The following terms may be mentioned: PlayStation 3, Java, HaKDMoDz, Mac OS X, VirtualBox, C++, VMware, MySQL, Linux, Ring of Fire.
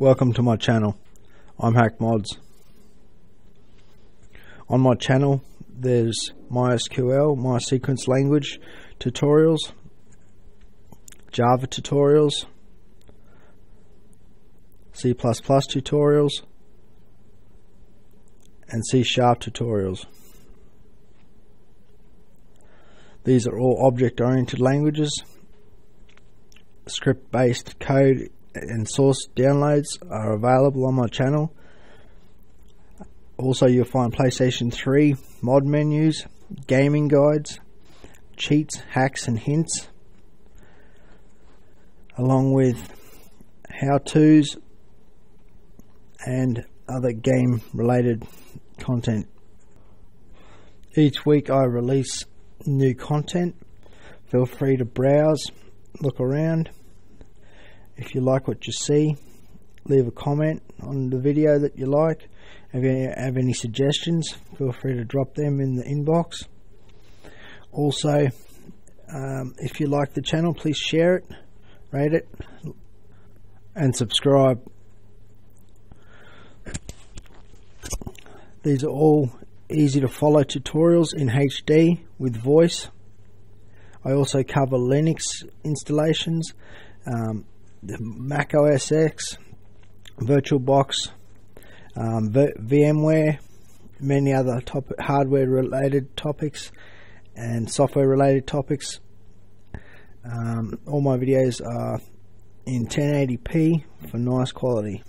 Welcome to my channel. I'm HaKDMoDz. On my channel there's MySQL, my sequence language tutorials, Java tutorials, C++ tutorials, and C# tutorials. These are all object-oriented languages. Script-based code and source downloads are available on my channel. Also, you'll find PlayStation 3 mod menus, gaming guides, cheats, hacks and hints, along with how-tos and other game related content. Each week I release new content. Feel free to browse, look around. If you like what you see, leave a comment on the video that you like. If you have any suggestions, feel free to drop them in the inbox. Also, if you like the channel, please share it, rate it, and subscribe. These are all easy to follow tutorials in HD with voice. I also cover Linux installations, Mac OS X, VirtualBox, VMware, many other hardware related topics and software related topics. All my videos are in 1080p for nice quality.